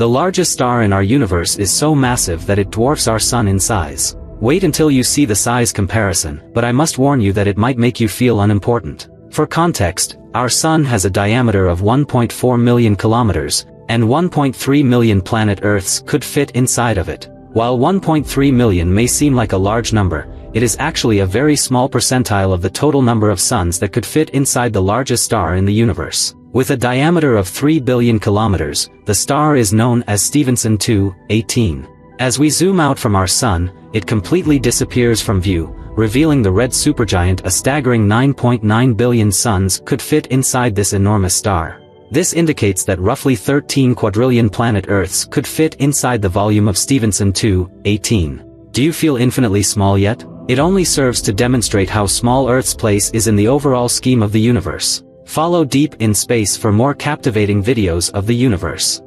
The largest star in our universe is so massive that it dwarfs our sun in size. Wait until you see the size comparison, but I must warn you that it might make you feel unimportant. For context, our sun has a diameter of 1.4 million kilometers, and 1.3 million planet Earths could fit inside of it. While 1.3 million may seem like a large number, it is actually a very small percentile of the total number of suns that could fit inside the largest star in the universe. With a diameter of 3 billion kilometers, the star is known as Stephenson 2-18. As we zoom out from our sun, it completely disappears from view, revealing the red supergiant. A staggering 9.9 billion suns could fit inside this enormous star. This indicates that roughly 13 quadrillion planet Earths could fit inside the volume of Stephenson 2-18. Do you feel infinitely small yet? It only serves to demonstrate how small Earth's place is in the overall scheme of the universe. Follow Deep in Space for more captivating videos of the universe.